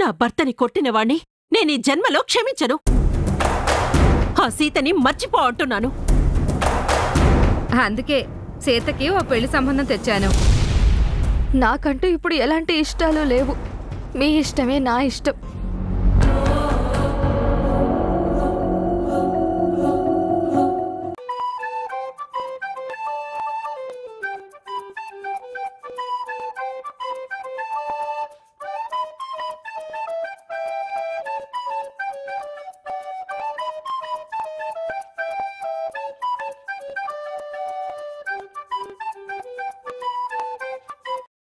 నా భర్తని కొట్టినవాణ్ణి నేనీ జన్మలో క్షమించను. ఆ సీతని మర్చిపో అంటున్నాను. అందుకే సీతకి ఓ పెళ్లి సంబంధం తెచ్చాను. నాకంటూ ఇప్పుడు ఎలాంటి ఇష్టాలు లేవు. మీ ఇష్టమే నా ఇష్టం.